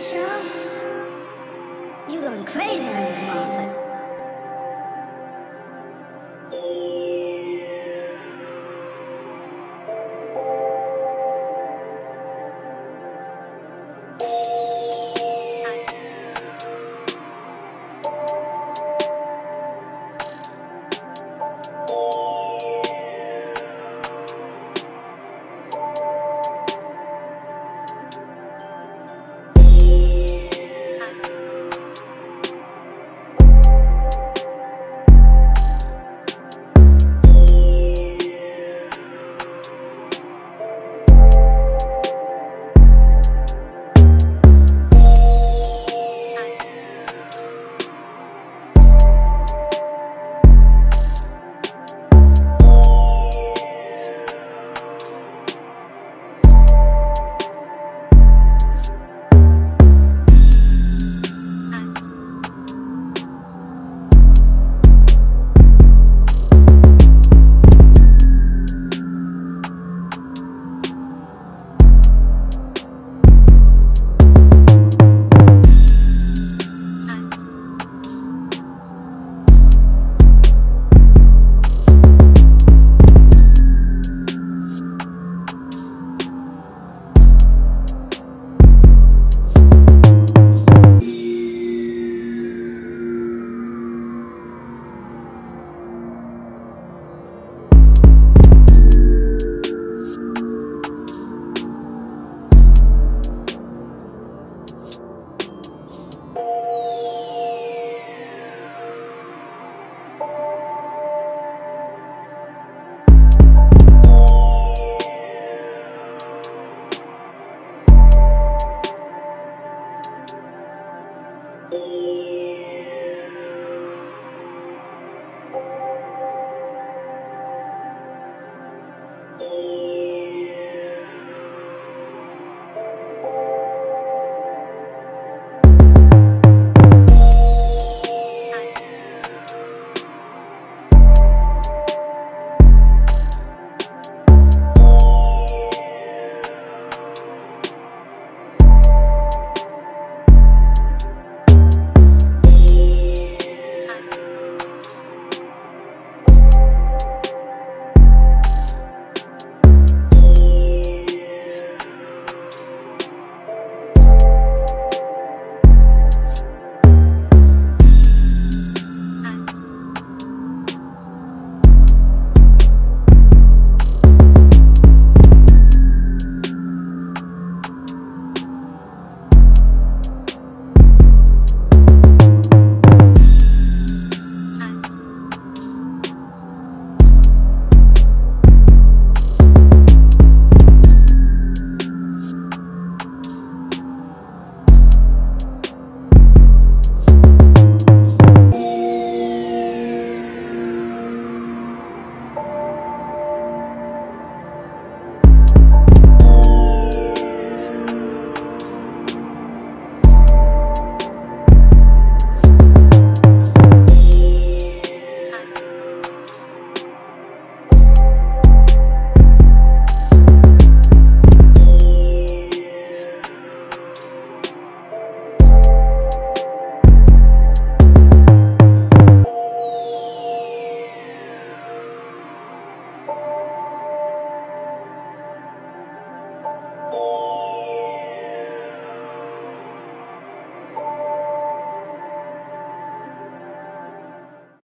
Think so? You going crazy on this motherfucker.